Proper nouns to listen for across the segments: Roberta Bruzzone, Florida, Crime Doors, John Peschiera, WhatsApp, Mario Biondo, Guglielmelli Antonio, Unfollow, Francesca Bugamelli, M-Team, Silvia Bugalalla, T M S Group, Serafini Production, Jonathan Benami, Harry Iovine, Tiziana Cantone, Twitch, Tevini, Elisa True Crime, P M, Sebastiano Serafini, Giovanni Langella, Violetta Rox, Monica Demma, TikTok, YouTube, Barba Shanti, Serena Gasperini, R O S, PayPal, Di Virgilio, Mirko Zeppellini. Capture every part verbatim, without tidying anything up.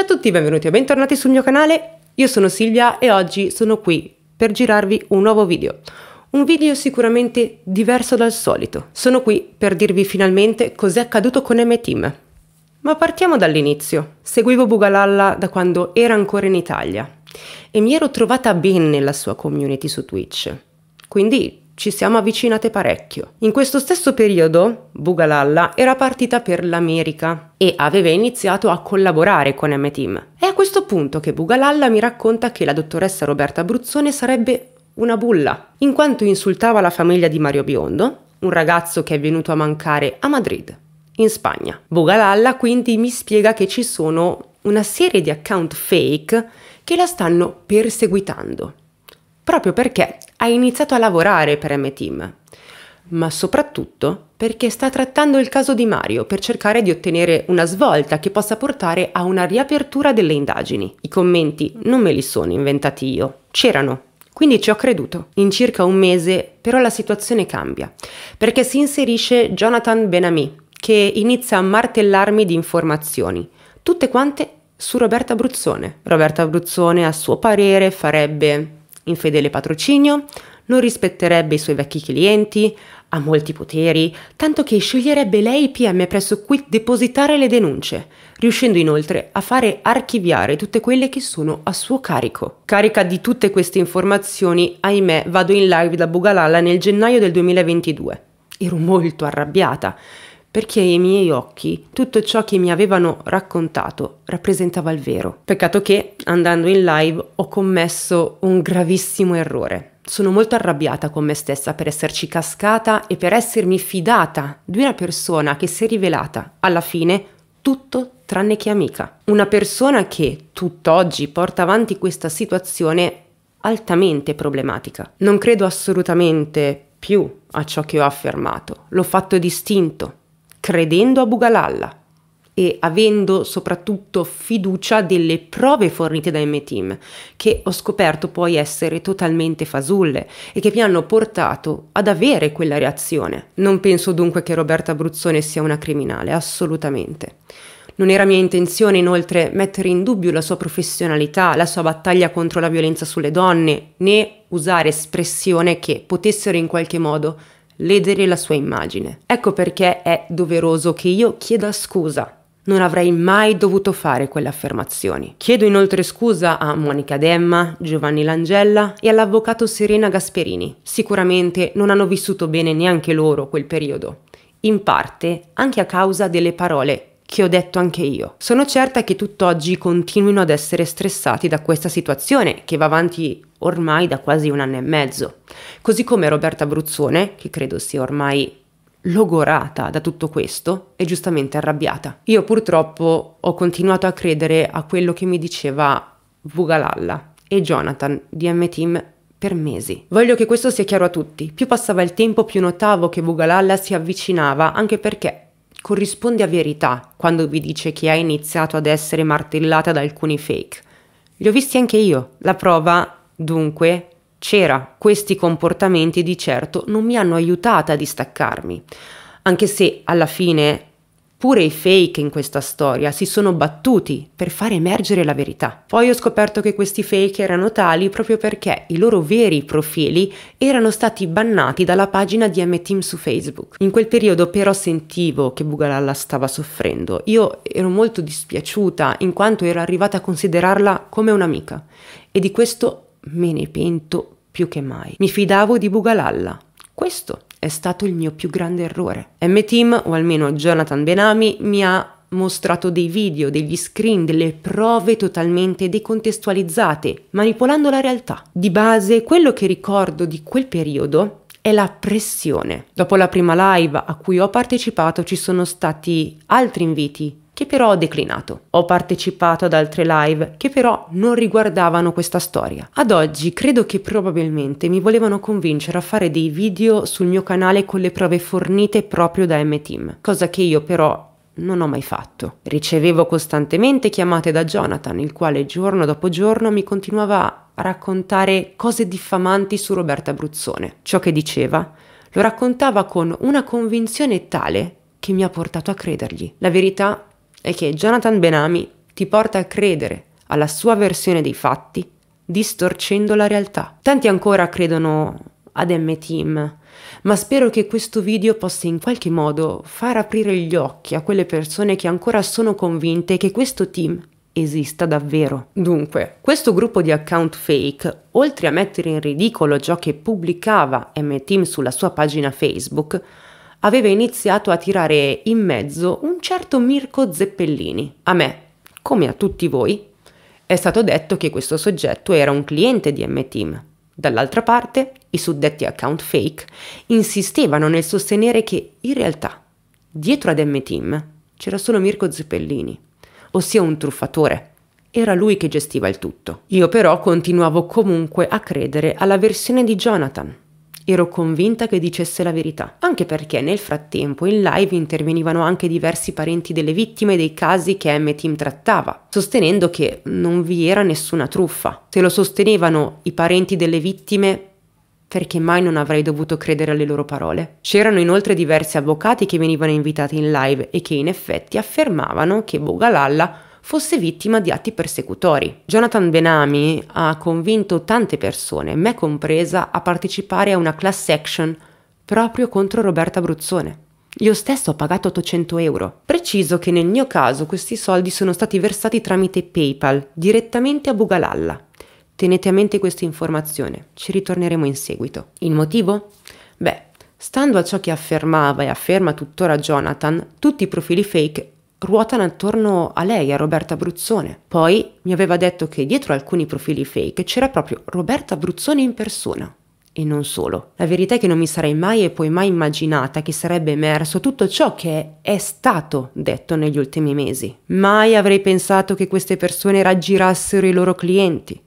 Ciao a tutti, benvenuti e bentornati sul mio canale. Io sono Silvia e oggi sono qui per girarvi un nuovo video. Un video sicuramente diverso dal solito. Sono qui per dirvi finalmente cos'è accaduto con M-Team. Ma partiamo dall'inizio. Seguivo Bugalalla da quando era ancora in Italia e mi ero trovata bene nella sua community su Twitch. Quindi ci siamo avvicinate parecchio. In questo stesso periodo Bugalalla era partita per l'America e aveva iniziato a collaborare con M-Team. È a questo punto che Bugalalla mi racconta che la dottoressa Roberta Bruzzone sarebbe una bulla, in quanto insultava la famiglia di Mario Biondo, un ragazzo che è venuto a mancare a Madrid, in Spagna. Bugalalla quindi mi spiega che ci sono una serie di account fake che la stanno perseguitando, proprio perché ha iniziato a lavorare per M-Team, ma soprattutto perché sta trattando il caso di Mario per cercare di ottenere una svolta che possa portare a una riapertura delle indagini. I commenti non me li sono inventati io, c'erano, quindi ci ho creduto. In circa un mese però la situazione cambia, perché si inserisce Jonathan Benami, che inizia a martellarmi di informazioni, tutte quante su Roberta Bruzzone. Roberta Bruzzone, a suo parere, farebbe infedele patrocinio, non rispetterebbe i suoi vecchi clienti, ha molti poteri, tanto che sceglierebbe lei i P M presso cui depositare le denunce, riuscendo inoltre a fare archiviare tutte quelle che sono a suo carico. Carica di tutte queste informazioni, ahimè, vado in live da Bugalalla nel gennaio del duemilaventidue. Ero molto arrabbiata, perché ai miei occhi tutto ciò che mi avevano raccontato rappresentava il vero. Peccato che, andando in live, ho commesso un gravissimo errore. Sono molto arrabbiata con me stessa per esserci cascata e per essermi fidata di una persona che si è rivelata, alla fine, tutto tranne che amica. Una persona che tutt'oggi porta avanti questa situazione altamente problematica. Non credo assolutamente più a ciò che ho affermato. L'ho fatto distinto, credendo a Bugalalla e avendo soprattutto fiducia delle prove fornite da M-Team, che ho scoperto poi essere totalmente fasulle e che mi hanno portato ad avere quella reazione. Non penso dunque che Roberta Bruzzone sia una criminale, assolutamente. Non era mia intenzione inoltre mettere in dubbio la sua professionalità, la sua battaglia contro la violenza sulle donne, né usare espressioni che potessero in qualche modo ledere la sua immagine. Ecco perché è doveroso che io chieda scusa. Non avrei mai dovuto fare quelle affermazioni. Chiedo inoltre scusa a Monica Demma, Giovanni Langella e all'avvocato Serena Gasperini. Sicuramente non hanno vissuto bene neanche loro quel periodo, in parte anche a causa delle parole che ho detto anche io. Sono certa che tutt'oggi continuino ad essere stressati da questa situazione che va avanti ormai da quasi un anno e mezzo, così come Roberta Bruzzone, che credo sia ormai logorata da tutto questo e giustamente arrabbiata. Io purtroppo ho continuato a credere a quello che mi diceva Bugalalla e Jonathan di M-Team per mesi. Voglio che questo sia chiaro a tutti. Più passava il tempo, più notavo che Bugalalla si avvicinava, anche perché corrisponde a verità quando vi dice che ha iniziato ad essere martellata da alcuni fake. Li ho visti anche io. La prova dunque c'era. Questi comportamenti di certo non mi hanno aiutata a distaccarmi, anche se alla fine pure i fake in questa storia si sono battuti per far emergere la verità. Poi ho scoperto che questi fake erano tali proprio perché i loro veri profili erano stati bannati dalla pagina di M-Team su Facebook. In quel periodo però sentivo che Bugalalla stava soffrendo. Io ero molto dispiaciuta, in quanto ero arrivata a considerarla come un'amica, e di questo me ne pento più che mai. Mi fidavo di Bugalalla. Questo è stato il mio più grande errore. M-Team, o almeno Jonathan Benami, mi ha mostrato dei video, degli screen, delle prove totalmente decontestualizzate, manipolando la realtà. Di base, quello che ricordo di quel periodo è la pressione. Dopo la prima live a cui ho partecipato ci sono stati altri inviti che però ho declinato. Ho partecipato ad altre live che però non riguardavano questa storia. Ad oggi credo che probabilmente mi volevano convincere a fare dei video sul mio canale con le prove fornite proprio da M-Team, cosa che io però non ho mai fatto. Ricevevo costantemente chiamate da Jonathan, il quale giorno dopo giorno mi continuava a raccontare cose diffamanti su Roberta Bruzzone. Ciò che diceva lo raccontava con una convinzione tale che mi ha portato a credergli. La verità è che Jonathan Benami ti porta a credere alla sua versione dei fatti, distorcendo la realtà. Tanti ancora credono ad M-Team, ma spero che questo video possa in qualche modo far aprire gli occhi a quelle persone che ancora sono convinte che questo team esista davvero. Dunque, questo gruppo di account fake, oltre a mettere in ridicolo ciò che pubblicava M-Team sulla sua pagina Facebook, aveva iniziato a tirare in mezzo un certo Mirko Zeppellini. A me, come a tutti voi, è stato detto che questo soggetto era un cliente di M-Team. Dall'altra parte, i suddetti account fake insistevano nel sostenere che, in realtà, dietro ad M-Team c'era solo Mirko Zeppellini, ossia un truffatore. Era lui che gestiva il tutto. Io però continuavo comunque a credere alla versione di Jonathan. Ero convinta che dicesse la verità, anche perché nel frattempo in live intervenivano anche diversi parenti delle vittime dei casi che M-Team trattava, sostenendo che non vi era nessuna truffa. Se lo sostenevano i parenti delle vittime, perché mai non avrei dovuto credere alle loro parole? C'erano inoltre diversi avvocati che venivano invitati in live e che in effetti affermavano che Bugalalla fosse vittima di atti persecutori. Jonathan Benami ha convinto tante persone, me compresa, a partecipare a una class action proprio contro Roberta Bruzzone. Io stesso ho pagato ottocento euro. Preciso che nel mio caso questi soldi sono stati versati tramite PayPal direttamente a Bugalalla. Tenete a mente questa informazione, ci ritorneremo in seguito. Il motivo? Beh, stando a ciò che affermava e afferma tuttora Jonathan, tutti i profili fake ruotano attorno a lei, a Roberta Bruzzone. Poi mi aveva detto che dietro alcuni profili fake c'era proprio Roberta Bruzzone in persona. E non solo. La verità è che non mi sarei mai e poi mai immaginata che sarebbe emerso tutto ciò che è stato detto negli ultimi mesi. Mai avrei pensato che queste persone raggirassero i loro clienti.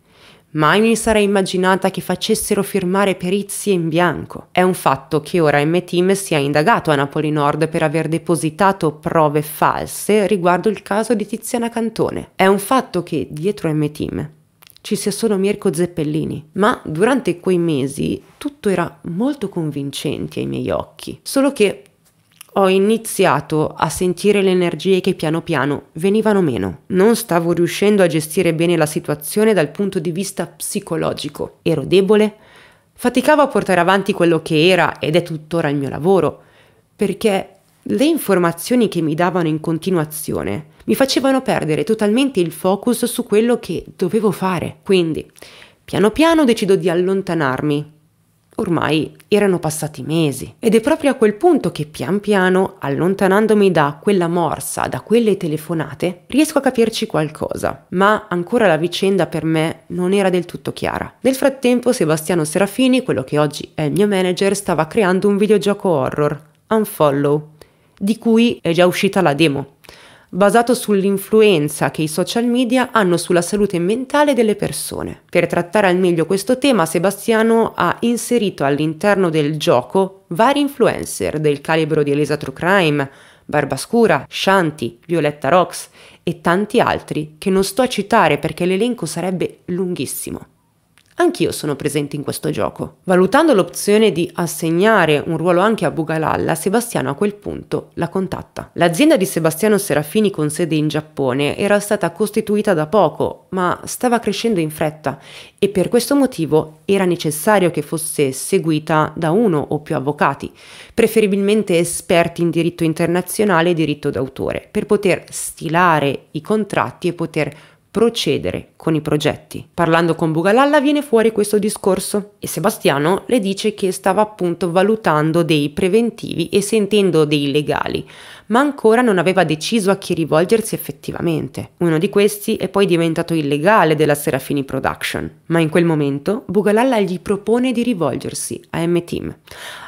Mai mi sarei immaginata che facessero firmare perizie in bianco. È un fatto che ora M-Team sia indagato a Napoli Nord per aver depositato prove false riguardo il caso di Tiziana Cantone. È un fatto che dietro M-Team ci sia solo Mirko Zeppellini. Ma durante quei mesi tutto era molto convincente ai miei occhi. Solo che ho iniziato a sentire le energie che piano piano venivano meno. Non stavo riuscendo a gestire bene la situazione dal punto di vista psicologico. Ero debole, faticavo a portare avanti quello che era ed è tuttora il mio lavoro, perché le informazioni che mi davano in continuazione mi facevano perdere totalmente il focus su quello che dovevo fare. Quindi, piano piano decido di allontanarmi. Ormai erano passati mesi ed è proprio a quel punto che pian piano, allontanandomi da quella morsa, da quelle telefonate, riesco a capirci qualcosa, ma ancora la vicenda per me non era del tutto chiara. Nel frattempo Sebastiano Serafini, quello che oggi è il mio manager, stava creando un videogioco horror, Unfollow, di cui è già uscita la demo, basato sull'influenza che i social media hanno sulla salute mentale delle persone. Per trattare al meglio questo tema, Sebastiano ha inserito all'interno del gioco vari influencer del calibro di Elisa True Crime, Barba Shanti, Violetta Rox e tanti altri che non sto a citare perché l'elenco sarebbe lunghissimo. Anch'io sono presente in questo gioco. Valutando l'opzione di assegnare un ruolo anche a Bugalalla, Sebastiano a quel punto la contatta. L'azienda di Sebastiano Serafini con sede in Giappone era stata costituita da poco, ma stava crescendo in fretta e per questo motivo era necessario che fosse seguita da uno o più avvocati, preferibilmente esperti in diritto internazionale e diritto d'autore, per poter stilare i contratti e poter procedere con i progetti. Parlando con Bugalalla viene fuori questo discorso e Sebastiano le dice che stava appunto valutando dei preventivi e sentendo dei legali, ma ancora non aveva deciso a chi rivolgersi effettivamente. Uno di questi è poi diventato il legale della Serafini Production, ma in quel momento Bugalalla gli propone di rivolgersi a M-Team.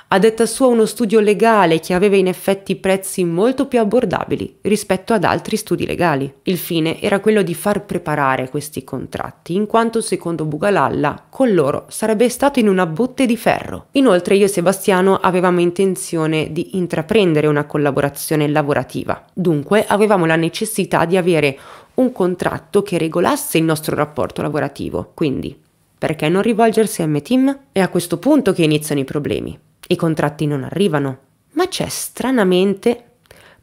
A detta sua uno studio legale che aveva in effetti prezzi molto più abbordabili rispetto ad altri studi legali. Il fine era quello di far preparare questi contratti, in quanto secondo Bugalalla con loro sarebbe stato in una botte di ferro. Inoltre io e Sebastiano avevamo intenzione di intraprendere una collaborazione lavorativa, dunque avevamo la necessità di avere un contratto che regolasse il nostro rapporto lavorativo, quindi perché non rivolgersi a M-Team? È a questo punto che iniziano i problemi. I contratti non arrivano, ma c'è stranamente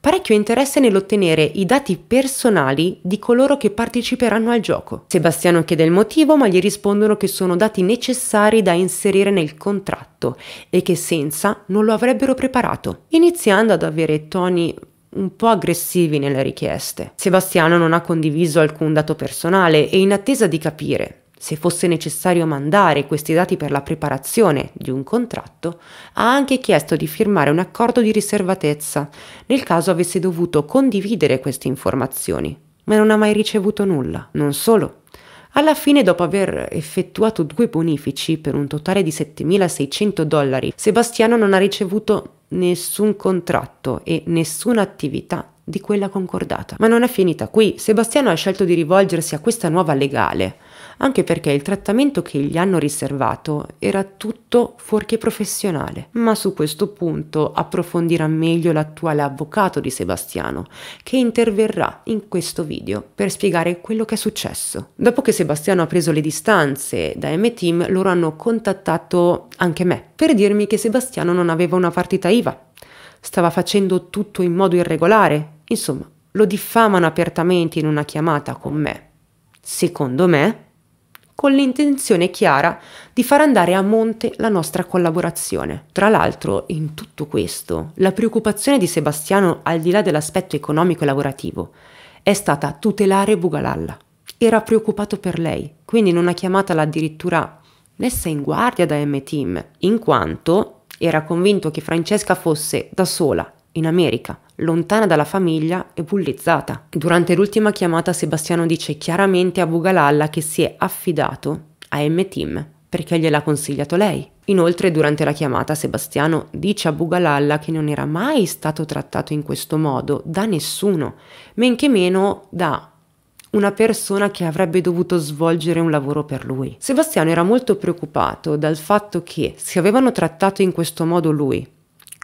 parecchio interesse nell'ottenere i dati personali di coloro che parteciperanno al gioco. Sebastiano chiede il motivo, ma gli rispondono che sono dati necessari da inserire nel contratto e che senza non lo avrebbero preparato, iniziando ad avere toni un po' aggressivi nelle richieste. Sebastiano non ha condiviso alcun dato personale e, in attesa di capire se fosse necessario mandare questi dati per la preparazione di un contratto, ha anche chiesto di firmare un accordo di riservatezza nel caso avesse dovuto condividere queste informazioni, ma non ha mai ricevuto nulla. Non solo. Alla fine, dopo aver effettuato due bonifici per un totale di settemilaseicento dollari, Sebastiano non ha ricevuto nessun contratto e nessuna attività di quella concordata. Ma non è finita qui. Sebastiano ha scelto di rivolgersi a questa nuova legale, anche perché il trattamento che gli hanno riservato era tutto fuorché professionale. Ma su questo punto approfondirà meglio l'attuale avvocato di Sebastiano, che interverrà in questo video per spiegare quello che è successo. Dopo che Sebastiano ha preso le distanze da M-Team, loro hanno contattato anche me per dirmi che Sebastiano non aveva una partita I V A, stava facendo tutto in modo irregolare. Insomma, lo diffamano apertamente in una chiamata con me, secondo me con l'intenzione chiara di far andare a monte la nostra collaborazione. Tra l'altro, in tutto questo, la preoccupazione di Sebastiano, al di là dell'aspetto economico e lavorativo, è stata tutelare Bugalalla. Era preoccupato per lei, quindi in una chiamata l'ha addirittura messa in guardia da M-Team, in quanto era convinto che Francesca fosse da sola in America, lontana dalla famiglia e bullizzata. Durante l'ultima chiamata Sebastiano dice chiaramente a Bugalalla che si è affidato a M-Team perché gliel'ha consigliato lei. Inoltre, durante la chiamata Sebastiano dice a Bugalalla che non era mai stato trattato in questo modo da nessuno, men che meno da una persona che avrebbe dovuto svolgere un lavoro per lui. Sebastiano era molto preoccupato dal fatto che, se avevano trattato in questo modo lui,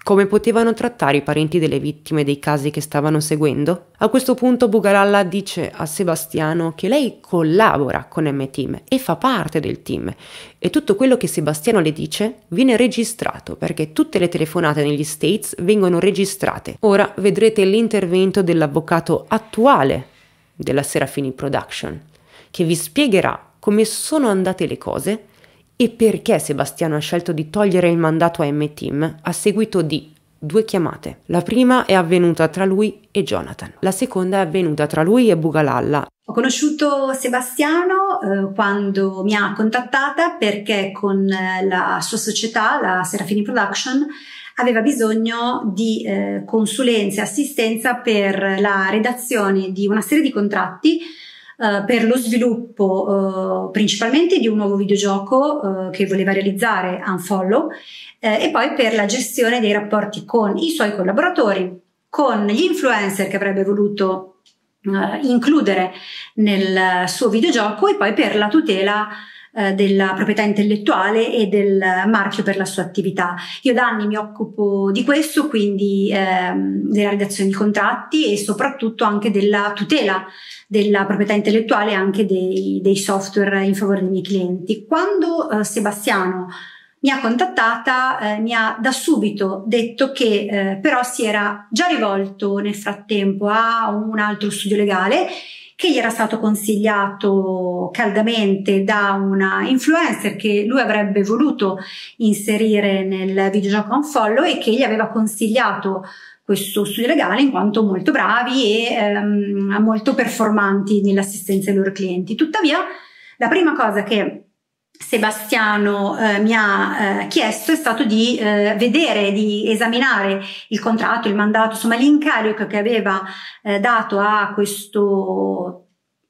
come potevano trattare i parenti delle vittime dei casi che stavano seguendo? A questo punto Bugalalla dice a Sebastiano che lei collabora con M-Team e fa parte del team, e tutto quello che Sebastiano le dice viene registrato, perché tutte le telefonate negli States vengono registrate. Ora vedrete l'intervento dell'avvocato attuale della Serafini Production, che vi spiegherà come sono andate le cose e perché Sebastiano ha scelto di togliere il mandato a M-Team a seguito di due chiamate. La prima è avvenuta tra lui e Jonathan, la seconda è avvenuta tra lui e Bugalalla. Ho conosciuto Sebastiano eh, quando mi ha contattata perché con la sua società, la Serafini Production, aveva bisogno di eh, consulenza e assistenza per la redazione di una serie di contratti eh, per lo sviluppo eh, principalmente di un nuovo videogioco eh, che voleva realizzare, Unfollow, eh, e poi per la gestione dei rapporti con i suoi collaboratori, con gli influencer che avrebbe voluto eh, includere nel suo videogioco, e poi per la tutela della proprietà intellettuale e del marchio per la sua attività. Io da anni mi occupo di questo, quindi ehm, della redazione di contratti e soprattutto anche della tutela della proprietà intellettuale e anche dei, dei software in favore dei miei clienti. Quando eh, Sebastiano mi ha contattata, eh, mi ha da subito detto che eh, però si era già rivolto nel frattempo a un altro studio legale che gli era stato consigliato caldamente da una influencer che lui avrebbe voluto inserire nel videogioco Unfollow e che gli aveva consigliato questo studio legale in quanto molto bravi e ehm, molto performanti nell'assistenza ai loro clienti. Tuttavia, la prima cosa che Sebastiano eh, mi ha eh, chiesto è stato di eh, vedere, di esaminare il contratto, il mandato, insomma l'incarico che aveva eh, dato a questo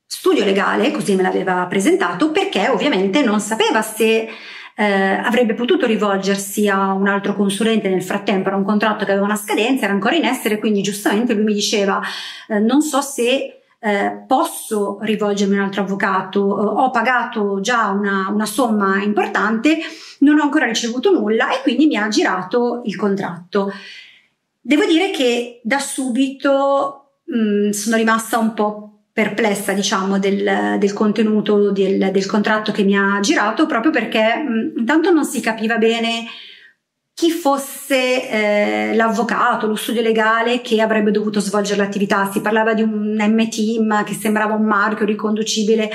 studio legale, così me l'aveva presentato, perché ovviamente non sapeva se eh, avrebbe potuto rivolgersi a un altro consulente nel frattempo. Era un contratto che aveva una scadenza, era ancora in essere, quindi giustamente lui mi diceva eh, non so se Eh, posso rivolgermi a un altro avvocato, eh, ho pagato già una, una somma importante, non ho ancora ricevuto nulla, e quindi mi ha girato il contratto. Devo dire che da subito mh, sono rimasta un po' perplessa, diciamo, del, del contenuto del, del contratto che mi ha girato, proprio perché mh, intanto non si capiva bene chi fosse eh, l'avvocato, lo studio legale che avrebbe dovuto svolgere l'attività. Si parlava di un M-Team che sembrava un marchio riconducibile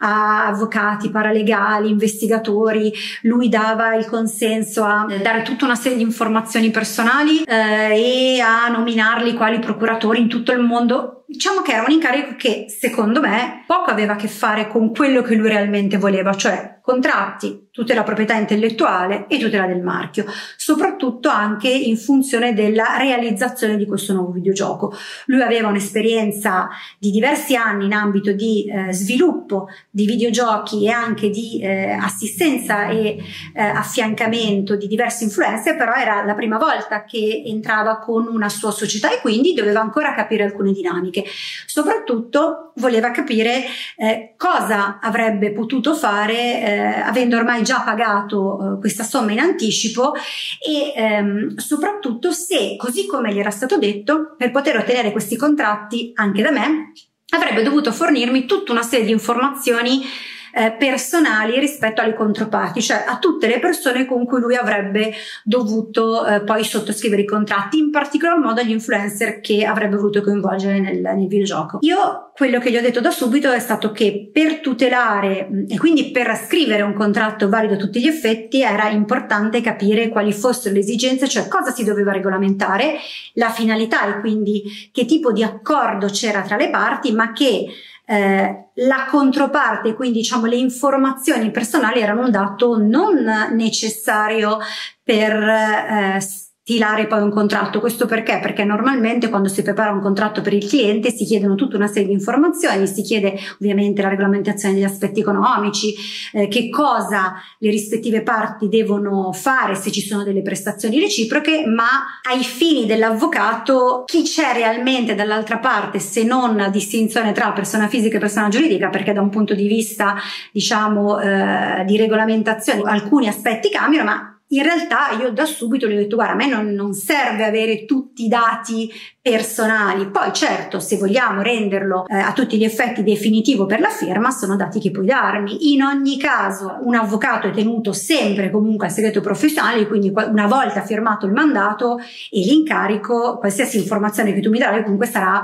a avvocati, paralegali, investigatori. Lui dava il consenso a dare tutta una serie di informazioni personali eh, e a nominarli quali procuratori in tutto il mondo. Diciamo che era un incarico che, secondo me, poco aveva a che fare con quello che lui realmente voleva, cioè contratti, tutela proprietà intellettuale e tutela del marchio, soprattutto anche in funzione della realizzazione di questo nuovo videogioco. Lui aveva un'esperienza di diversi anni in ambito di eh, sviluppo di videogiochi e anche di eh, assistenza e eh, affiancamento di diverse influenze, però era la prima volta che entrava con una sua società e quindi doveva ancora capire alcune dinamiche. Soprattutto voleva capire eh, cosa avrebbe potuto fare eh, avendo ormai già pagato eh, questa somma in anticipo e ehm, soprattutto se, così come gli era stato detto, per poter ottenere questi contratti anche da me avrebbe dovuto fornirmi tutta una serie di informazioni eh, personali rispetto alle controparti, cioè a tutte le persone con cui lui avrebbe dovuto eh, poi sottoscrivere i contratti, in particolar modo agli influencer che avrebbe voluto coinvolgere nel, nel videogioco. Io quello che gli ho detto da subito è stato che per tutelare e quindi per scrivere un contratto valido a tutti gli effetti era importante capire quali fossero le esigenze, cioè cosa si doveva regolamentare, la finalità e quindi che tipo di accordo c'era tra le parti, ma che eh, la controparte, quindi diciamo le informazioni personali, erano un dato non necessario per eh, stilare poi un contratto. Questo perché? Perché normalmente quando si prepara un contratto per il cliente si chiedono tutta una serie di informazioni, si chiede ovviamente la regolamentazione degli aspetti economici, eh, che cosa le rispettive parti devono fare, se ci sono delle prestazioni reciproche, ma ai fini dell'avvocato chi c'è realmente dall'altra parte se non distinzione tra persona fisica e persona giuridica, perché da un punto di vista diciamo eh, di regolamentazione alcuni aspetti cambiano, ma in realtà io da subito le ho detto guarda, a me non, non serve avere tutti i dati personali, poi certo se vogliamo renderlo eh, a tutti gli effetti definitivo per la firma sono dati che puoi darmi. In ogni caso un avvocato è tenuto sempre comunque al segreto professionale, quindi una volta firmato il mandato e l'incarico qualsiasi informazione che tu mi darai comunque sarà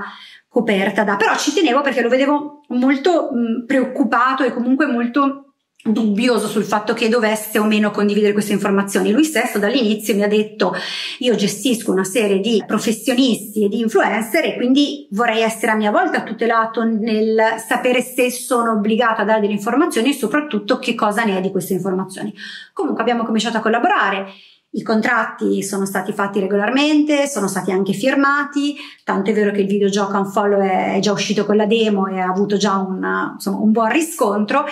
coperta da, però ci tenevo perché lo vedevo molto mh, preoccupato e comunque molto dubbioso sul fatto che dovesse o meno condividere queste informazioni. Lui stesso dall'inizio mi ha detto io gestisco una serie di professionisti e di influencer e quindi vorrei essere a mia volta tutelato nel sapere se sono obbligata a dare delle informazioni e soprattutto che cosa ne è di queste informazioni. Comunque abbiamo cominciato a collaborare. I contratti sono stati fatti regolarmente, sono stati anche firmati, tanto è vero che il videogioco Unfollow è, è già uscito con la demo e ha avuto già una, insomma, un buon riscontro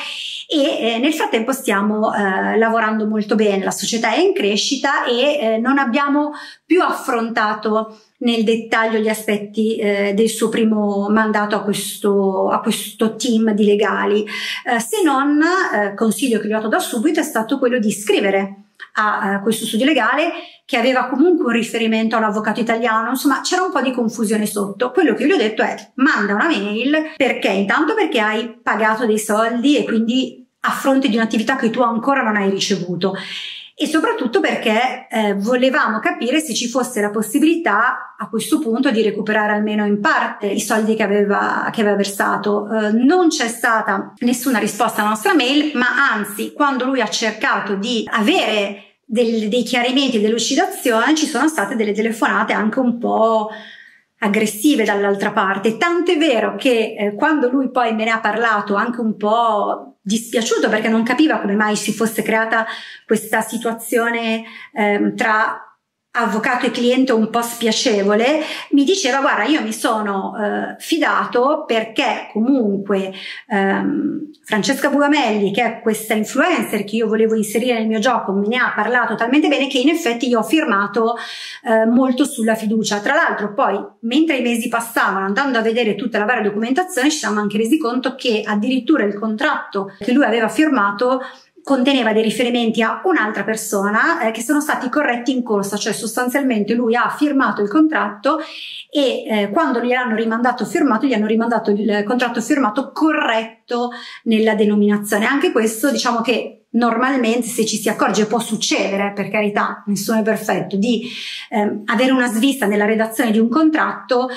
e eh, nel frattempo stiamo eh, lavorando molto bene, la società è in crescita e eh, non abbiamo più affrontato nel dettaglio gli aspetti eh, del suo primo mandato a questo, a questo team di legali, eh, se non, eh, consiglio che gli ho dato da subito è stato quello di scrivere a questo studio legale che aveva comunque un riferimento all'avvocato italiano, insomma c'era un po' di confusione sotto. Quello che io gli ho detto è manda una mail, perché intanto perché hai pagato dei soldi e quindi a fronte di un'attività che tu ancora non hai ricevuto e soprattutto perché eh, volevamo capire se ci fosse la possibilità a questo punto di recuperare almeno in parte i soldi che aveva, che aveva versato. Eh, non c'è stata nessuna risposta alla nostra mail, ma anzi quando lui ha cercato di avere del, dei chiarimenti e delucidazione ci sono state delle telefonate anche un po' aggressive dall'altra parte, tant'è vero che eh, quando lui poi me ne ha parlato anche un po' dispiaciuto perché non capiva come mai si fosse creata questa situazione eh, tra avvocato e cliente un po' spiacevole, mi diceva guarda io mi sono eh, fidato perché comunque ehm, Francesca Bugamelli, che è questa influencer che io volevo inserire nel mio gioco, me ne ha parlato talmente bene che in effetti io ho firmato eh, molto sulla fiducia. Tra l'altro poi mentre i mesi passavano, andando a vedere tutta la varia documentazione, ci siamo anche resi conto che addirittura il contratto che lui aveva firmato conteneva dei riferimenti a un'altra persona eh, che sono stati corretti in corsa, cioè sostanzialmente lui ha firmato il contratto e eh, quando gli hanno rimandato firmato, gli hanno rimandato il contratto firmato corretto nella denominazione. Anche questo diciamo che normalmente, se ci si accorge, può succedere, per carità, nessuno è perfetto, di ehm, avere una svista nella redazione di un contratto,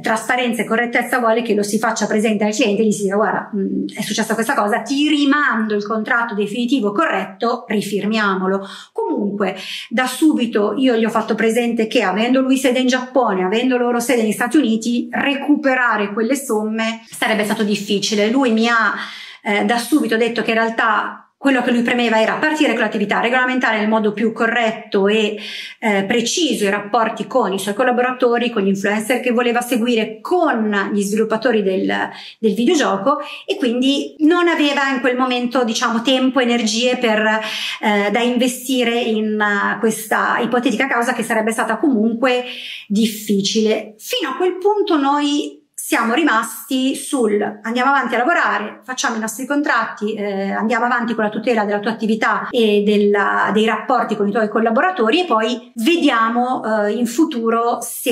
trasparenza e correttezza vuole che lo si faccia presente al cliente e gli si dica: guarda, mh, è successa questa cosa, ti rimando il contratto definitivo corretto, rifirmiamolo. Comunque da subito io gli ho fatto presente che, avendo lui sede in Giappone, avendo loro sede negli Stati Uniti, recuperare quelle somme sarebbe stato difficile. Lui mi ha eh, da subito detto che in realtà quello che lui premeva era partire con l'attività, regolamentare nel modo più corretto e eh, preciso i rapporti con i suoi collaboratori, con gli influencer che voleva seguire, con gli sviluppatori del, del videogioco, e quindi non aveva in quel momento, diciamo, tempo e energie per, eh, da investire in uh, questa ipotetica causa che sarebbe stata comunque difficile. Fino a quel punto noi siamo rimasti sul andiamo avanti a lavorare, facciamo i nostri contratti, eh, andiamo avanti con la tutela della tua attività e della, dei rapporti con i tuoi collaboratori, e poi vediamo eh, in futuro se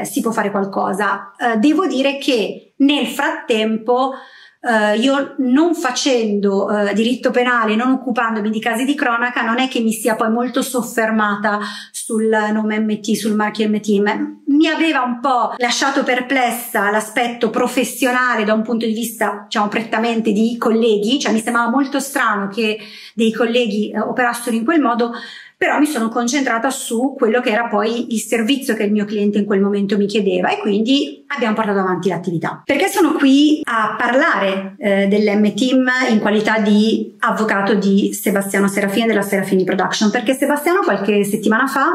eh, si può fare qualcosa. Eh, devo dire che nel frattempo Uh, io, non facendo uh, diritto penale, non occupandomi di casi di cronaca, non è che mi sia poi molto soffermata sul nome M T, sul marchio M-Team. Mi aveva un po' lasciato perplessa l'aspetto professionale da un punto di vista, diciamo, prettamente di colleghi, cioè mi sembrava molto strano che dei colleghi uh, operassero in quel modo. Però mi sono concentrata su quello che era poi il servizio che il mio cliente in quel momento mi chiedeva, e quindi abbiamo portato avanti l'attività. Perché sono qui a parlare eh, dell'M-Team in qualità di avvocato di Sebastiano Serafini della Serafini Production? Perché Sebastiano qualche settimana fa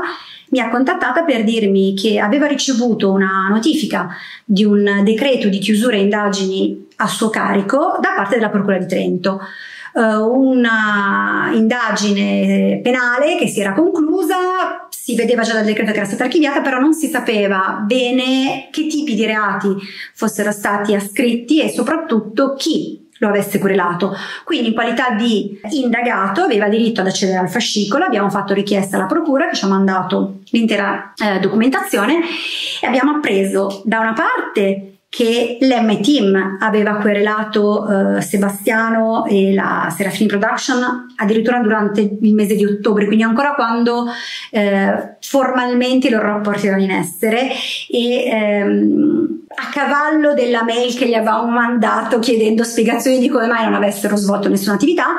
mi ha contattata per dirmi che aveva ricevuto una notifica di un decreto di chiusura e indagini a suo carico da parte della Procura di Trento. Uh, una indagine penale che si era conclusa, si vedeva già dal decreto che era stata archiviata, però non si sapeva bene che tipi di reati fossero stati ascritti e soprattutto chi lo avesse querelato. Quindi, in qualità di indagato, aveva diritto ad accedere al fascicolo. Abbiamo fatto richiesta alla procura, che ci ha mandato l'intera eh, documentazione, e abbiamo appreso da una parte che l'M-Team aveva querelato eh, Sebastiano e la Serafini Production addirittura durante il mese di ottobre, quindi ancora quando eh, formalmente i loro rapporti erano in essere, e ehm, a cavallo della mail che gli avevamo mandato chiedendo spiegazioni di come mai non avessero svolto nessuna attività,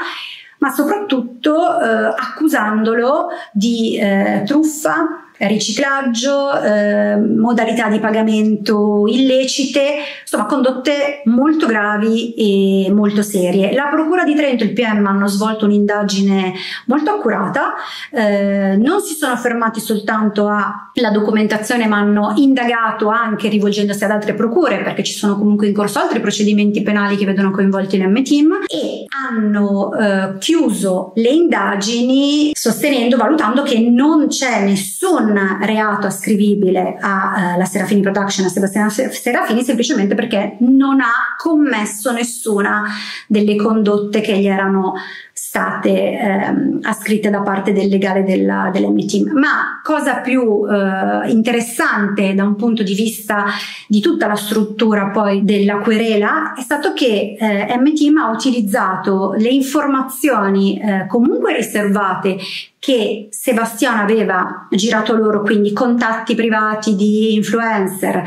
ma soprattutto eh, accusandolo di eh, truffa, riciclaggio, eh, modalità di pagamento illecite, insomma condotte molto gravi e molto serie. La Procura di Trento e il P M hanno svolto un'indagine molto accurata, eh, non si sono fermati soltanto alla documentazione, ma hanno indagato anche rivolgendosi ad altre procure, perché ci sono comunque in corso altri procedimenti penali che vedono coinvolti l'M-Team, e hanno eh, chiuso le indagini sostenendo, valutando che non c'è nessun reato ascrivibile alla uh, Serafini Production, a Sebastiano Serafini, semplicemente perché non ha commesso nessuna delle condotte che gli erano state ehm, ascritte da parte del legale dell'M-Team. Ma cosa più eh, interessante da un punto di vista di tutta la struttura poi della querela è stato che eh, M-Team ha utilizzato le informazioni eh, comunque riservate che Sebastiano aveva girato loro, quindi contatti privati di influencer,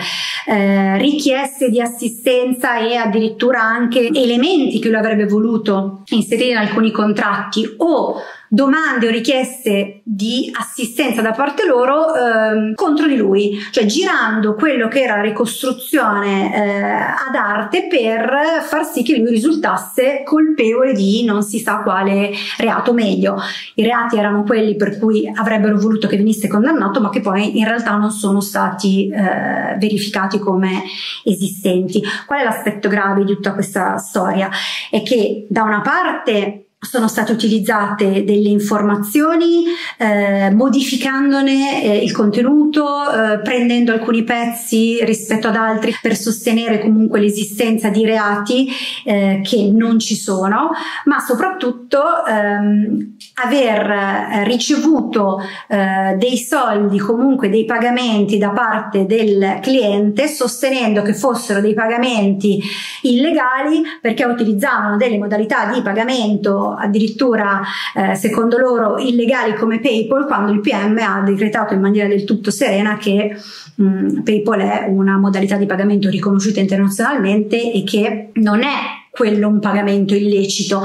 eh, richieste di assistenza e addirittura anche elementi che lui avrebbe voluto inserire in alcuni contratti, o domande o richieste di assistenza da parte loro ehm, contro di lui, cioè girando quello che era la ricostruzione eh, ad arte per far sì che lui risultasse colpevole di non si sa quale reato. Meglio, i reati erano quelli per cui avrebbero voluto che venisse condannato, ma che poi in realtà non sono stati eh, verificati come esistenti. Qual è l'aspetto grave di tutta questa storia? È che da una parte sono state utilizzate delle informazioni eh, modificandone eh, il contenuto, eh, prendendo alcuni pezzi rispetto ad altri per sostenere comunque l'esistenza di reati eh, che non ci sono, ma soprattutto ehm, aver ricevuto eh, dei soldi, comunque dei pagamenti da parte del cliente, sostenendo che fossero dei pagamenti illegali perché utilizzavano delle modalità di pagamento addirittura eh, secondo loro illegali come PayPal, quando il P M ha decretato in maniera del tutto serena che mh, PayPal è una modalità di pagamento riconosciuta internazionalmente e che non è quello un pagamento illecito.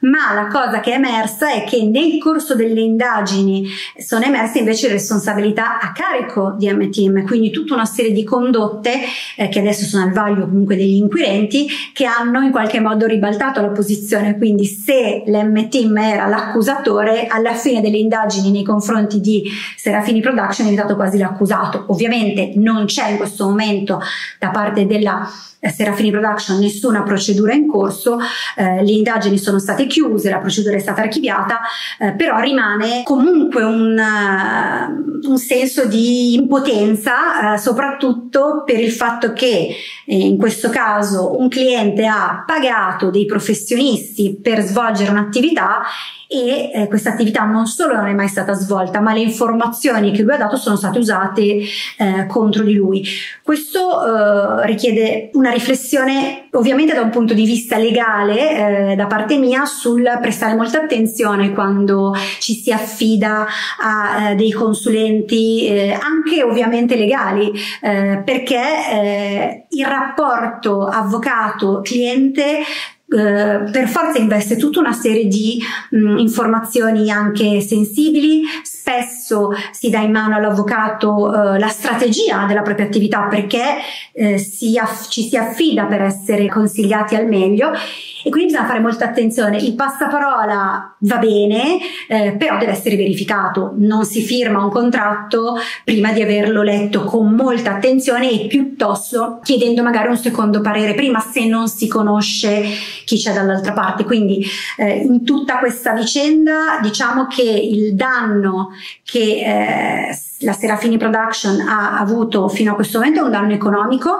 Ma la cosa che è emersa è che nel corso delle indagini sono emerse invece responsabilità a carico di M-Team, quindi tutta una serie di condotte eh, che adesso sono al vaglio comunque degli inquirenti, che hanno in qualche modo ribaltato la posizione. Quindi se l'M-Team era l'accusatore, alla fine delle indagini nei confronti di Serafini Production è diventato quasi l'accusato. Ovviamente non c'è in questo momento da parte della Serafini Production nessuna procedura in corso, eh, le indagini sono state chiuse, la procedura è stata archiviata, eh, però rimane comunque un, uh, un senso di impotenza, uh, soprattutto per il fatto che eh, in questo caso un cliente ha pagato dei professionisti per svolgere un'attività e eh, questa attività non solo non è mai stata svolta, ma le informazioni che lui ha dato sono state usate eh, contro di lui. Questo eh, richiede una riflessione ovviamente da un punto di vista legale eh, da parte mia sul prestare molta attenzione quando ci si affida a eh, dei consulenti eh, anche ovviamente legali, eh, perché eh, il rapporto avvocato-cliente Uh, per forza investe tutta una serie di mh, informazioni anche sensibili. Spesso si dà in mano all'avvocato uh, la strategia della propria attività, perché uh, si ci si affida per essere consigliati al meglio, e quindi bisogna fare molta attenzione. Il passaparola va bene, eh, però deve essere verificato. Non si firma un contratto prima di averlo letto con molta attenzione, e piuttosto chiedendo magari un secondo parere prima, se non si conosce chi c'è dall'altra parte. Quindi eh, in tutta questa vicenda diciamo che il danno che eh, la Serafini Production ha avuto fino a questo momento è un danno economico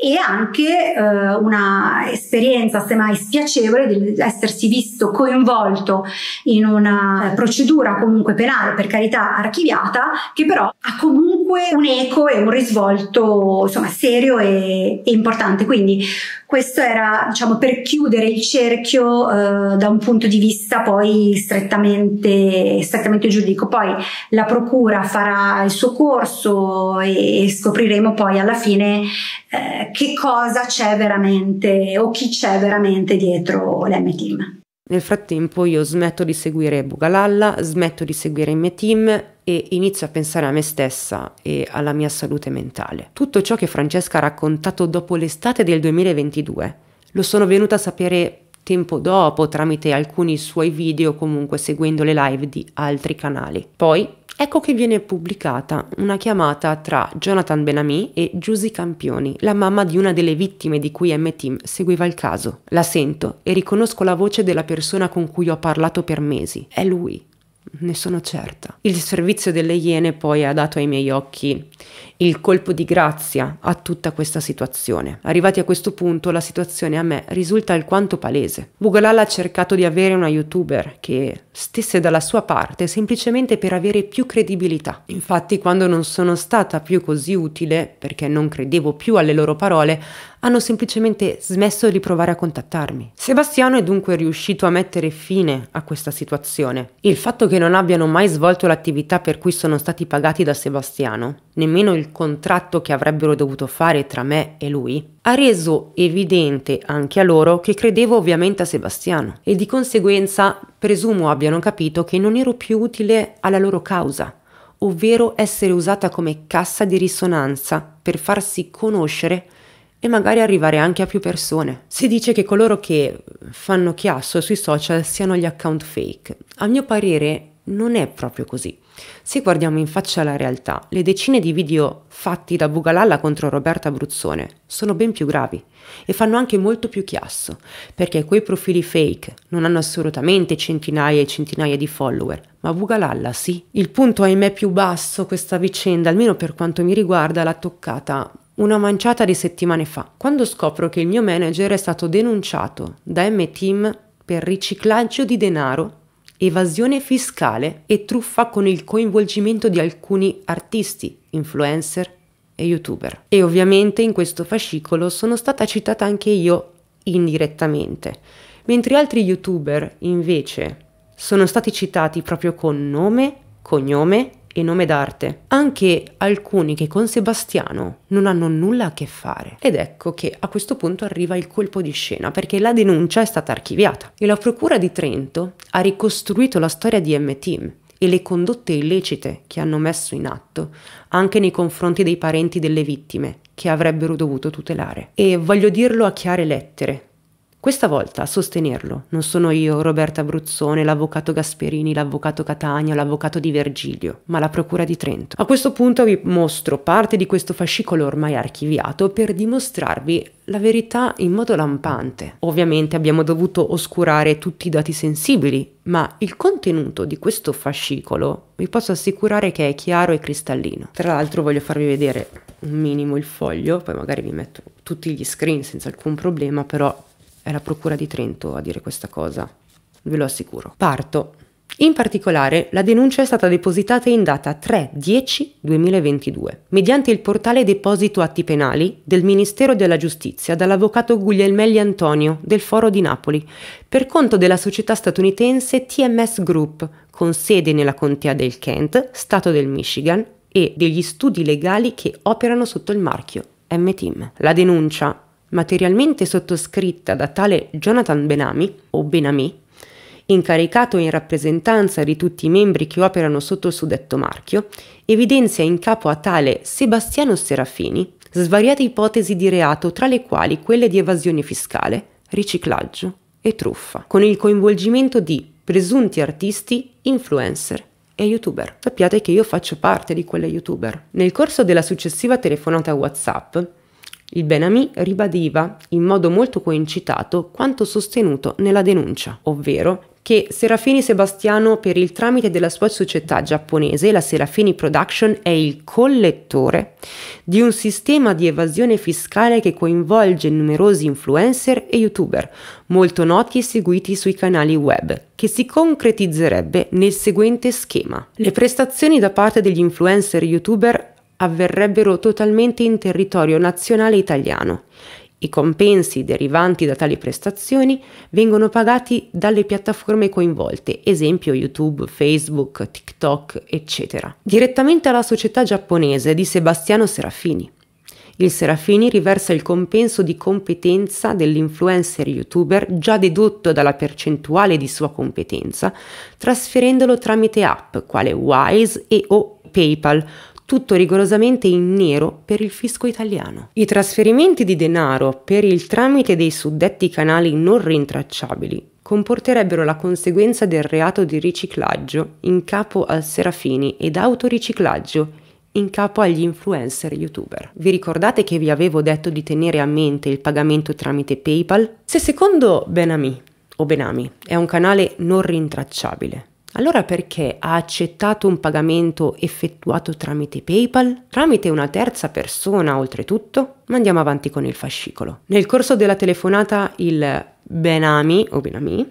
e anche eh, una esperienza semmai spiacevole di essersi visto coinvolto in una procedura comunque penale, per carità archiviata, che però ha comunque un eco e un risvolto insomma serio e, e importante. Quindi questo era, diciamo, per chiudere il cerchio eh, da un punto di vista poi strettamente, strettamente giuridico. Poi la procura farà il suo corso e, e scopriremo poi alla fine eh, che cosa c'è veramente o chi c'è veramente dietro l'M-Team. Nel frattempo io smetto di seguire Bugalalla, smetto di seguire M-Team e inizio a pensare a me stessa e alla mia salute mentale. Tutto ciò che Francesca ha raccontato dopo l'estate del duemilaventidue lo sono venuta a sapere tempo dopo tramite alcuni suoi video, comunque seguendo le live di altri canali. Poi ecco che viene pubblicata una chiamata tra Jonathan Benami e Giusy Campioni, la mamma di una delle vittime di cui M-Team seguiva il caso. La sento e riconosco la voce della persona con cui ho parlato per mesi. È lui. Ne sono certa. Il servizio delle Iene poi ha dato ai miei occhi il colpo di grazia a tutta questa situazione. Arrivati a questo punto, la situazione a me risulta alquanto palese. Bugalalla ha cercato di avere una youtuber che stesse dalla sua parte semplicemente per avere più credibilità. Infatti, quando non sono stata più così utile, perché non credevo più alle loro parole, hanno semplicemente smesso di provare a contattarmi. Sebastiano è dunque riuscito a mettere fine a questa situazione. Il fatto che non abbiano mai svolto l'attività per cui sono stati pagati da Sebastiano, nemmeno il contratto che avrebbero dovuto fare tra me e lui, ha reso evidente anche a loro che credevo ovviamente a Sebastiano, e di conseguenza presumo abbiano capito che non ero più utile alla loro causa, ovvero essere usata come cassa di risonanza per farsi conoscere e magari arrivare anche a più persone. Si dice che coloro che fanno chiasso sui social siano gli account fake. A mio parere non è proprio così. Se guardiamo in faccia alla realtà, le decine di video fatti da Bugalalla contro Roberta Bruzzone sono ben più gravi e fanno anche molto più chiasso, perché quei profili fake non hanno assolutamente centinaia e centinaia di follower, ma Bugalalla sì. Il punto ahimè più basso questa vicenda, almeno per quanto mi riguarda, l'ha toccata una manciata di settimane fa, quando scopro che il mio manager è stato denunciato da M-Team per riciclaggio di denaro, evasione fiscale e truffa con il coinvolgimento di alcuni artisti, influencer e youtuber. E ovviamente in questo fascicolo sono stata citata anche io indirettamente, mentre altri youtuber, invece, sono stati citati proprio con nome, cognome e nome d'arte, anche alcuni che con Sebastiano non hanno nulla a che fare. Ed ecco che a questo punto arriva il colpo di scena, perché la denuncia è stata archiviata e la Procura di Trento ha ricostruito la storia di M-Team e le condotte illecite che hanno messo in atto anche nei confronti dei parenti delle vittime che avrebbero dovuto tutelare. E voglio dirlo a chiare lettere. Questa volta a sostenerlo non sono io, Roberta Bruzzone, l'avvocato Gasperini, l'avvocato Catania, l'avvocato Di Virgilio, ma la Procura di Trento. A questo punto vi mostro parte di questo fascicolo ormai archiviato per dimostrarvi la verità in modo lampante. Ovviamente abbiamo dovuto oscurare tutti i dati sensibili, ma il contenuto di questo fascicolo vi posso assicurare che è chiaro e cristallino. Tra l'altro voglio farvi vedere un minimo il foglio, poi magari vi metto tutti gli screen senza alcun problema, però... è la Procura di Trento a dire questa cosa, ve lo assicuro. Parto. In particolare, la denuncia è stata depositata in data tre dieci duemilaventidue, mediante il portale Deposito Atti Penali del Ministero della Giustizia dall'avvocato Guglielmelli Antonio del Foro di Napoli, per conto della società statunitense T M S Group, con sede nella contea del Kent, Stato del Michigan, e degli studi legali che operano sotto il marchio M-Team. La denuncia, materialmente sottoscritta da tale Jonathan Benami, o Benami, incaricato in rappresentanza di tutti i membri che operano sotto il suddetto marchio, evidenzia in capo a tale Sebastiano Serafini svariate ipotesi di reato, tra le quali quelle di evasione fiscale, riciclaggio e truffa, con il coinvolgimento di presunti artisti, influencer e youtuber. Sappiate che io faccio parte di quelle youtuber. Nel corso della successiva telefonata WhatsApp, il Benami ribadiva in modo molto coincitato quanto sostenuto nella denuncia, ovvero che Serafini Sebastiano, per il tramite della sua società giapponese, la Serafini Production, è il collettore di un sistema di evasione fiscale che coinvolge numerosi influencer e youtuber molto noti e seguiti sui canali web, che si concretizzerebbe nel seguente schema. Le prestazioni da parte degli influencer youtuber avverrebbero totalmente in territorio nazionale italiano. I compensi derivanti da tali prestazioni vengono pagati dalle piattaforme coinvolte, esempio YouTube, Facebook, TikTok, eccetera, direttamente alla società giapponese di Sebastiano Serafini. Il Serafini riversa il compenso di competenza dell'influencer youtuber già dedotto dalla percentuale di sua competenza, trasferendolo tramite app quale Wise e o PayPal, tutto rigorosamente in nero per il fisco italiano. I trasferimenti di denaro per il tramite dei suddetti canali non rintracciabili comporterebbero la conseguenza del reato di riciclaggio in capo al Serafini ed autoriciclaggio in capo agli influencer youtuber. Vi ricordate che vi avevo detto di tenere a mente il pagamento tramite PayPal? Se secondo Benami o Benami è un canale non rintracciabile, allora perché ha accettato un pagamento effettuato tramite PayPal? Tramite una terza persona, oltretutto? Ma andiamo avanti con il fascicolo. Nel corso della telefonata il Benami, o Benami,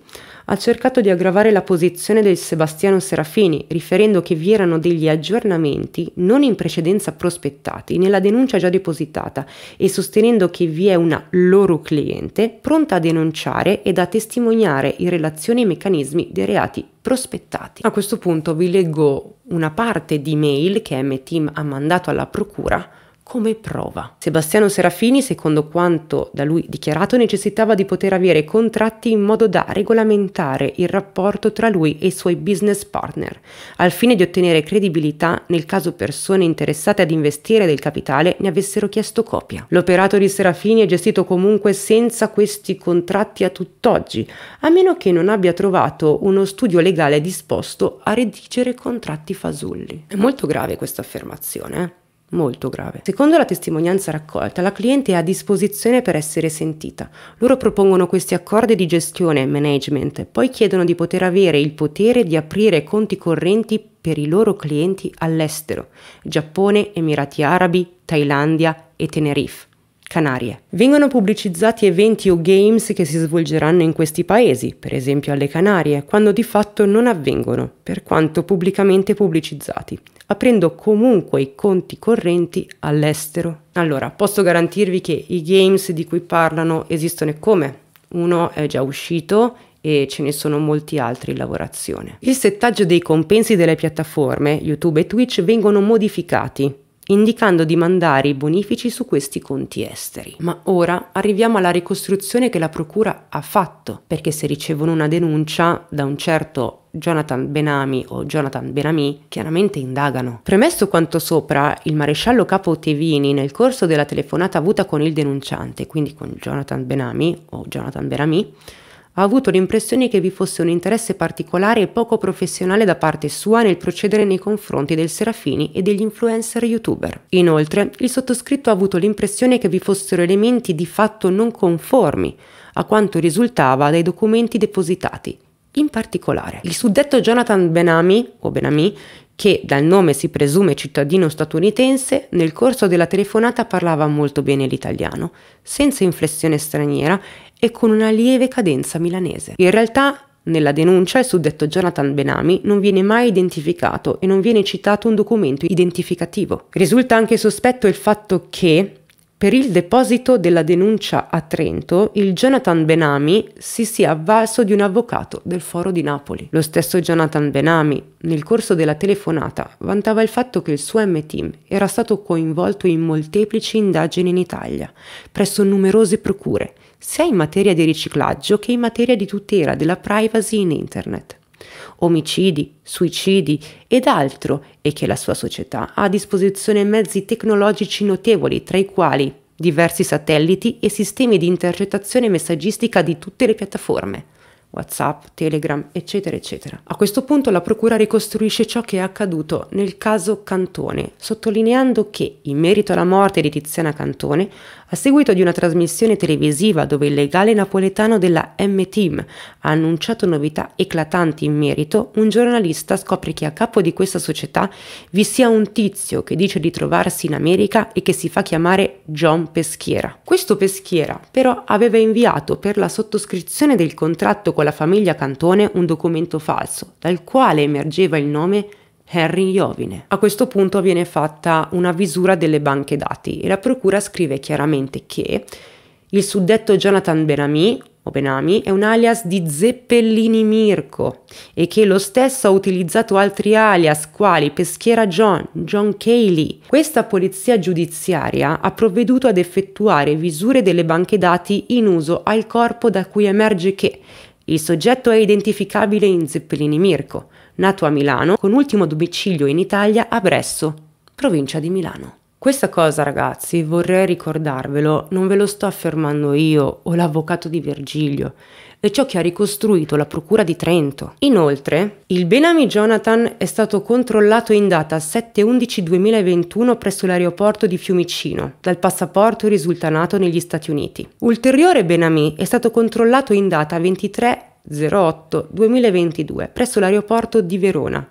ha cercato di aggravare la posizione del Sebastiano Serafini, riferendo che vi erano degli aggiornamenti non in precedenza prospettati nella denuncia già depositata e sostenendo che vi è una loro cliente pronta a denunciare ed a testimoniare in relazione ai meccanismi dei reati prospettati. A questo punto vi leggo una parte di mail che M-Team ha mandato alla procura come prova. Sebastiano Serafini, secondo quanto da lui dichiarato, necessitava di poter avere contratti in modo da regolamentare il rapporto tra lui e i suoi business partner, al fine di ottenere credibilità nel caso persone interessate ad investire del capitale ne avessero chiesto copia. L'operato di Serafini è gestito comunque senza questi contratti a tutt'oggi, a meno che non abbia trovato uno studio legale disposto a redigere contratti fasulli. È molto grave questa affermazione, eh? Molto grave. Secondo la testimonianza raccolta, la cliente è a disposizione per essere sentita. Loro propongono questi accordi di gestione e management, poi chiedono di poter avere il potere di aprire conti correnti per i loro clienti all'estero: Giappone, Emirati Arabi, Thailandia e Tenerife, Canarie. Vengono pubblicizzati eventi o games che si svolgeranno in questi paesi, per esempio alle Canarie, quando di fatto non avvengono, per quanto pubblicamente pubblicizzati, aprendo comunque i conti correnti all'estero. Allora, posso garantirvi che i games di cui parlano esistono e come? uno è già uscito e ce ne sono molti altri in lavorazione. Il settaggio dei compensi delle piattaforme YouTube e Twitch vengono modificati, indicando di mandare i bonifici su questi conti esteri. Ma ora arriviamo alla ricostruzione che la procura ha fatto, perché se ricevono una denuncia da un certo Jonathan Benami o Jonathan Benami, chiaramente indagano. Premesso quanto sopra, il maresciallo capo Tevini, nel corso della telefonata avuta con il denunciante, quindi con Jonathan Benami o Jonathan Benami, ha avuto l'impressione che vi fosse un interesse particolare e poco professionale da parte sua nel procedere nei confronti del Serafini e degli influencer youtuber. Inoltre, il sottoscritto ha avuto l'impressione che vi fossero elementi di fatto non conformi a quanto risultava dai documenti depositati. In particolare, il suddetto Jonathan Benami, o Benami, che dal nome si presume cittadino statunitense, nel corso della telefonata parlava molto bene l'italiano, senza inflessione straniera e con una lieve cadenza milanese. In realtà, nella denuncia, il suddetto Jonathan Benami non viene mai identificato e non viene citato un documento identificativo. Risulta anche sospetto il fatto che, per il deposito della denuncia a Trento, il Jonathan Benami si sia avvalso di un avvocato del Foro di Napoli. Lo stesso Jonathan Benami, nel corso della telefonata, vantava il fatto che il suo M-Team era stato coinvolto in molteplici indagini in Italia, presso numerose procure, sia in materia di riciclaggio che in materia di tutela della privacy in internet, omicidi, suicidi ed altro, e che la sua società ha a disposizione mezzi tecnologici notevoli, tra i quali diversi satelliti e sistemi di intercettazione messaggistica di tutte le piattaforme, WhatsApp, Telegram, eccetera, eccetera. A questo punto la procura ricostruisce ciò che è accaduto nel caso Cantone, sottolineando che, in merito alla morte di Tiziana Cantone, a seguito di una trasmissione televisiva dove il legale napoletano della M-Team ha annunciato novità eclatanti in merito, un giornalista scopre che a capo di questa società vi sia un tizio che dice di trovarsi in America e che si fa chiamare John Peschiera. Questo Peschiera, però, aveva inviato per la sottoscrizione del contratto con la famiglia Cantone un documento falso, dal quale emergeva il nome Harry Iovine. A questo punto viene fatta una visura delle banche dati e la procura scrive chiaramente che il suddetto Jonathan Benami o Benami è un alias di Zeppellini Mirko e che lo stesso ha utilizzato altri alias quali Peschiera John, John Cayley. Questa polizia giudiziaria ha provveduto ad effettuare visure delle banche dati in uso al corpo, da cui emerge che il soggetto è identificabile in Zeppellini Mirko, nato a Milano, con ultimo domicilio in Italia a Bresso, provincia di Milano. Questa cosa, ragazzi, vorrei ricordarvelo, non ve lo sto affermando io o l'avvocato di Virgilio, è ciò che ha ricostruito la procura di Trento. Inoltre, il Benami Jonathan è stato controllato in data sette undici duemilaventuno presso l'aeroporto di Fiumicino, dal passaporto risulta nato negli Stati Uniti. Ulteriore Benami è stato controllato in data ventitré otto duemilaventidue presso l'aeroporto di Verona,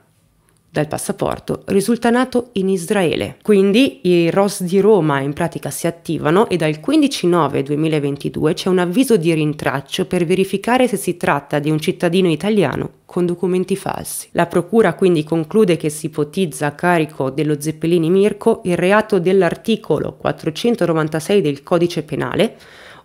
dal passaporto risulta nato in Israele. Quindi i R O S di Roma in pratica si attivano e dal quindici nove duemilaventidue c'è un avviso di rintraccio per verificare se si tratta di un cittadino italiano con documenti falsi. La procura quindi conclude che si ipotizza a carico dello Zeppellini Mirko il reato dell'articolo quattrocentonovantasei del codice penale,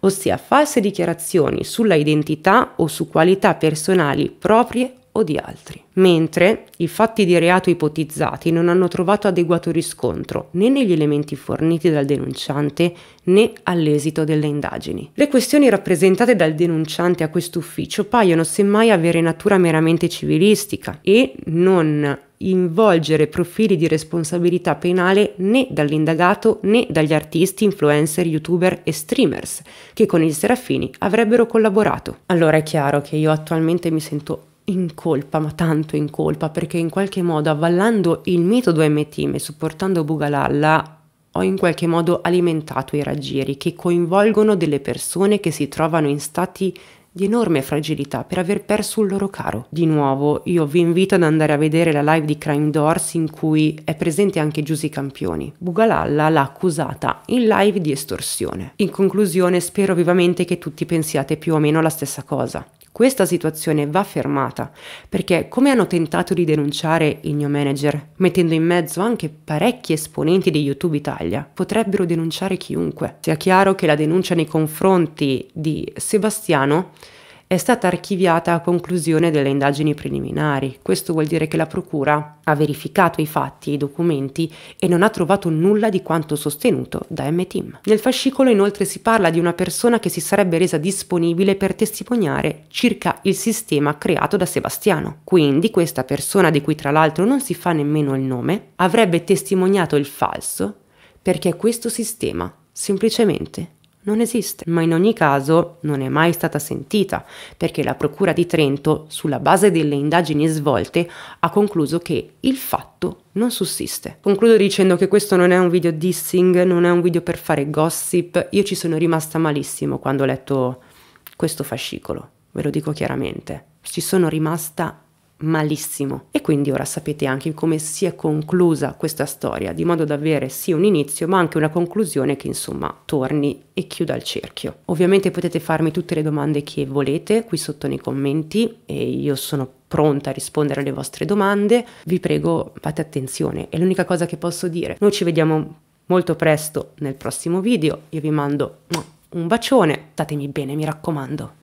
ossia false dichiarazioni sulla identità o su qualità personali proprie o di altri, mentre i fatti di reato ipotizzati non hanno trovato adeguato riscontro né negli elementi forniti dal denunciante né all'esito delle indagini. Le questioni rappresentate dal denunciante a quest'ufficio paiono semmai avere natura meramente civilistica e non involgere profili di responsabilità penale né dall'indagato né dagli artisti, influencer, youtuber e streamers che con il Serafini avrebbero collaborato. Allora è chiaro che io attualmente mi sento in colpa, ma tanto in colpa, perché in qualche modo, avvallando il metodo M-Team e supportando Bugalalla, ho in qualche modo alimentato i raggiri che coinvolgono delle persone che si trovano in stati di enorme fragilità per aver perso un loro caro. Di nuovo, io vi invito ad andare a vedere la live di Crime Doors in cui è presente anche Giusy Campioni. Bugalalla l'ha accusata in live di estorsione. In conclusione, spero vivamente che tutti pensiate più o meno la stessa cosa. Questa situazione va fermata, perché come hanno tentato di denunciare il mio manager, mettendo in mezzo anche parecchi esponenti di YouTube Italia, potrebbero denunciare chiunque. Sia chiaro che la denuncia nei confronti di Sebastiano è stata archiviata a conclusione delle indagini preliminari. Questo vuol dire che la procura ha verificato i fatti e i documenti e non ha trovato nulla di quanto sostenuto da M-Team. Nel fascicolo inoltre si parla di una persona che si sarebbe resa disponibile per testimoniare circa il sistema creato da Sebastiano. Quindi questa persona, di cui tra l'altro non si fa nemmeno il nome, avrebbe testimoniato il falso perché questo sistema semplicemente non esiste, ma in ogni caso non è mai stata sentita, perché la Procura di Trento, sulla base delle indagini svolte, ha concluso che il fatto non sussiste. Concludo dicendo che questo non è un video dissing, non è un video per fare gossip. Io ci sono rimasta malissimo quando ho letto questo fascicolo, ve lo dico chiaramente. Ci sono rimasta malissimo. E quindi ora sapete anche come si è conclusa questa storia, di modo da avere sì un inizio ma anche una conclusione che insomma torni e chiuda il cerchio. Ovviamente potete farmi tutte le domande che volete qui sotto nei commenti e io sono pronta a rispondere alle vostre domande. Vi prego, fate attenzione, è l'unica cosa che posso dire. Noi ci vediamo molto presto nel prossimo video, io vi mando un bacione, statemi bene mi raccomando.